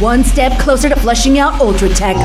One step closer to flushing out Ultratech.